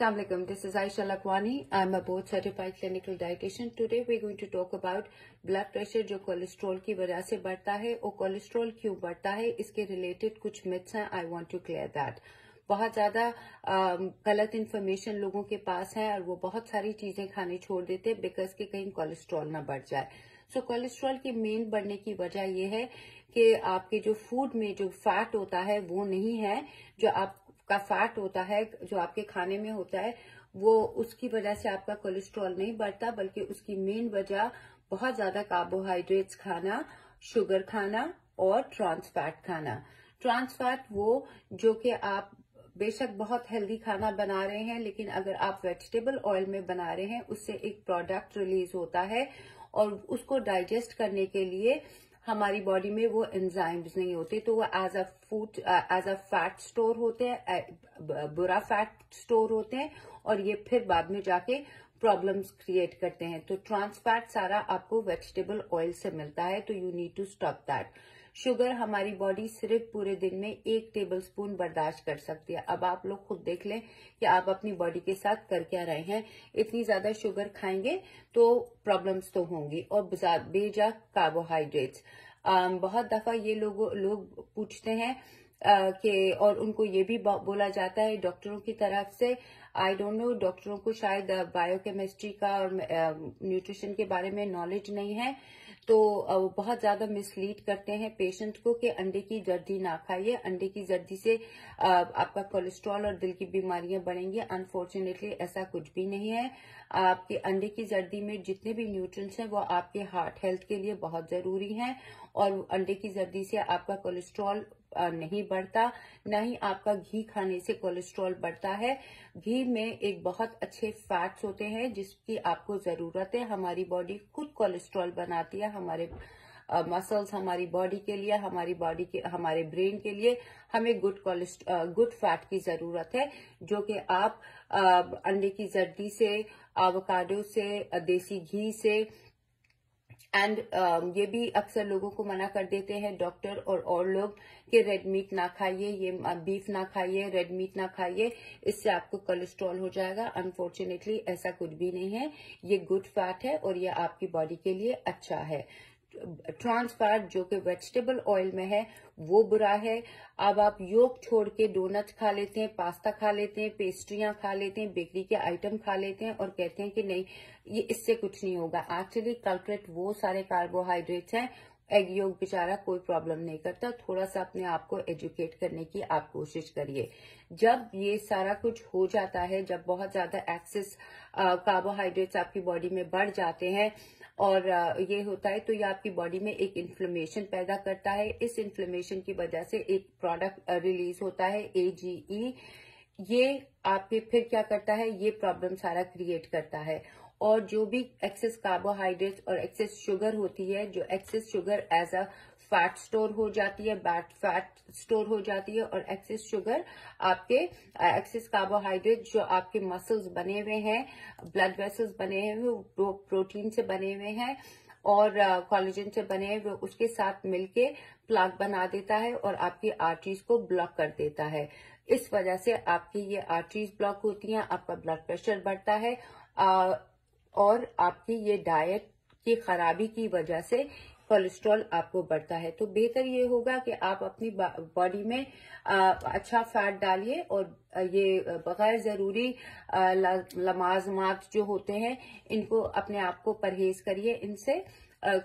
Assalamu alaikum, this is Aisha Lakhwani. I'm a board certified clinical dietitian. Today we're going to talk about blood pressure जो cholesterol की वजह से बढ़ता है और कोलेस्ट्रॉल क्यों बढ़ता है, इसके रिलेटेड कुछ मिथ्स हैं. I want to clear that. बहुत ज्यादा गलत इन्फॉर्मेशन लोगों के पास है और वो बहुत सारी चीजें खाने छोड़ देते हैं बिकॉज कि कहीं कोलेस्ट्रॉल ना बढ़ जाए. सो कोलेस्ट्रॉल की मेन बढ़ने की वजह यह है कि आपके जो फूड में जो फैट होता है वो नहीं है, जो आपका फैट होता है जो आपके खाने में होता है वो, उसकी वजह से आपका कोलेस्ट्रॉल नहीं बढ़ता, बल्कि उसकी मेन वजह बहुत ज्यादा कार्बोहाइड्रेट्स खाना, शुगर खाना और ट्रांस फैट खाना. ट्रांस फैट वो जो कि आप बेशक बहुत हेल्दी खाना बना रहे हैं, लेकिन अगर आप वेजिटेबल ऑयल में बना रहे हैं उससे एक प्रोडक्ट रिलीज होता है और उसको डाइजेस्ट करने के लिए हमारी बॉडी में वो एंजाइम्स नहीं होते, तो वो एज अ फैट स्टोर होते हैं, बुरा फैट स्टोर होते हैं और ये फिर बाद में जाके प्रॉब्लम्स क्रिएट करते हैं. तो ट्रांस फैट सारा आपको वेजिटेबल ऑयल से मिलता है, तो you need to stop that. Sugar हमारी बॉडी सिर्फ पूरे दिन में 1 टेबलस्पून बर्दाश्त कर सकती है. अब आप लोग खुद देख लें कि आप अपनी बॉडी के साथ कर क्या रहे हैं. इतनी ज्यादा शुगर खाएंगे तो प्रॉब्लम्स तो होंगी. और बेजा कार्बोहाइड्रेट्स, बहुत दफा ये लोग पूछते हैं कि, और उनको ये भी बोला जाता है डॉक्टरों की तरफ से, आई डोंट नो, डॉक्टरों को शायद बायोकेमिस्ट्री का और न्यूट्रिशन के बारे में नॉलेज नहीं है, तो वो बहुत ज्यादा मिसलीड करते हैं पेशेंट को कि अंडे की जर्दी ना खाइए, अंडे की जर्दी से आपका कोलेस्ट्रॉल और दिल की बीमारियां बढ़ेंगी. अनफॉर्चुनेटली ऐसा कुछ भी नहीं है. आपके अंडे की जर्दी में जितने भी न्यूट्रिएंट्स हैं वो आपके हार्ट हेल्थ के लिए बहुत जरूरी हैं और अंडे की जर्दी से आपका कोलेस्ट्रॉल नहीं बढ़ता, ना ही आपका घी खाने से कोलेस्ट्रॉल बढ़ता है. घी में एक बहुत अच्छे फैट्स होते हैं जिसकी आपको जरूरत है. हमारी बॉडी खुद कोलेस्ट्रॉल बनाती है, हमारे मसल्स हमारी बॉडी के लिए, हमारी बॉडी के, हमारे ब्रेन के लिए हमें गुड फैट की जरूरत है, जो कि आप अंडे की जर्दी से, एवोकाडो से, देसी घी से, एंड ये भी अक्सर लोगों को मना कर देते हैं डॉक्टर और लोग कि रेड मीट ना खाइए, ये बीफ ना खाइए, रेड मीट ना खाइए, इससे आपको कोलेस्ट्रॉल हो जाएगा. अनफॉर्चुनेटली ऐसा कुछ भी नहीं है. ये गुड फैट है और ये आपकी बॉडी के लिए अच्छा है. ट्रांस फैट जो कि वेजिटेबल ऑयल में है वो बुरा है. अब आप योग छोड़ के डोनट खा लेते हैं, पास्ता खा लेते हैं, पेस्ट्रियां खा लेते हैं, बेकरी के आइटम खा लेते हैं और कहते हैं कि नहीं, ये इससे कुछ नहीं होगा. एक्चुअली कल्प्रेट वो सारे कार्बोहाइड्रेट्स हैं. एग योग बेचारा कोई प्रॉब्लम नहीं करता. थोड़ा सा अपने आप को एजुकेट करने की आप कोशिश करिए. जब ये सारा कुछ हो जाता है, जब बहुत ज्यादा एक्सेस कार्बोहाइड्रेट्स आपकी बॉडी में बढ़ जाते हैं और ये होता है, तो ये आपकी बॉडी में एक इन्फ्लेमेशन पैदा करता है. इस इन्फ्लेमेशन की वजह से एक प्रोडक्ट रिलीज होता है AGE. ये आपके फिर क्या करता है, ये प्रॉब्लम सारा क्रिएट करता है. और जो भी एक्सेस कार्बोहाइड्रेट्स और एक्सेस शुगर होती है, जो excess sugar as a fat store हो जाती है, बैड फैट स्टोर हो जाती है, और एक्सेस शुगर आपके एक्सेस कार्बोहाइड्रेट जो आपके मसल्स बने हुए हैं, ब्लड वेसल्स बने हुए, वो प्रोटीन से बने हुए हैं और कोलेजन से बने हुए, उसके साथ मिलके प्लाक बना देता है और आपकी आर्टरीज को ब्लॉक कर देता है. इस वजह से आपकी ये आर्टरीज ब्लॉक होती हैं, आपका ब्लड प्रेशर बढ़ता है और आपकी ये डाइट की खराबी की वजह से कोलेस्ट्रॉल आपको बढ़ता है. तो बेहतर ये होगा कि आप अपनी बॉडी में अच्छा फैट डालिए और ये बगैर जरूरी लवाजमात जो होते हैं इनको अपने आप को परहेज करिए. इनसे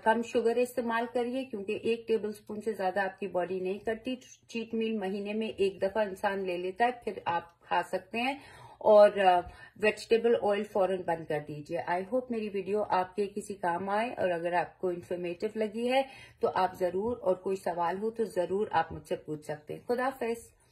कम शुगर इस्तेमाल करिए, क्योंकि 1 टेबलस्पून से ज्यादा आपकी बॉडी नहीं करती. चीट मील महीने में एक दफा इंसान ले लेता है, फिर आप खा सकते हैं. और वेजिटेबल ऑयल फौरन बंद कर दीजिए. आई होप मेरी वीडियो आपके किसी काम आए और अगर आपको इन्फॉर्मेटिव लगी है तो आप जरूर, और कोई सवाल हो तो जरूर आप मुझसे पूछ सकते हैं. खुदा हाफिज.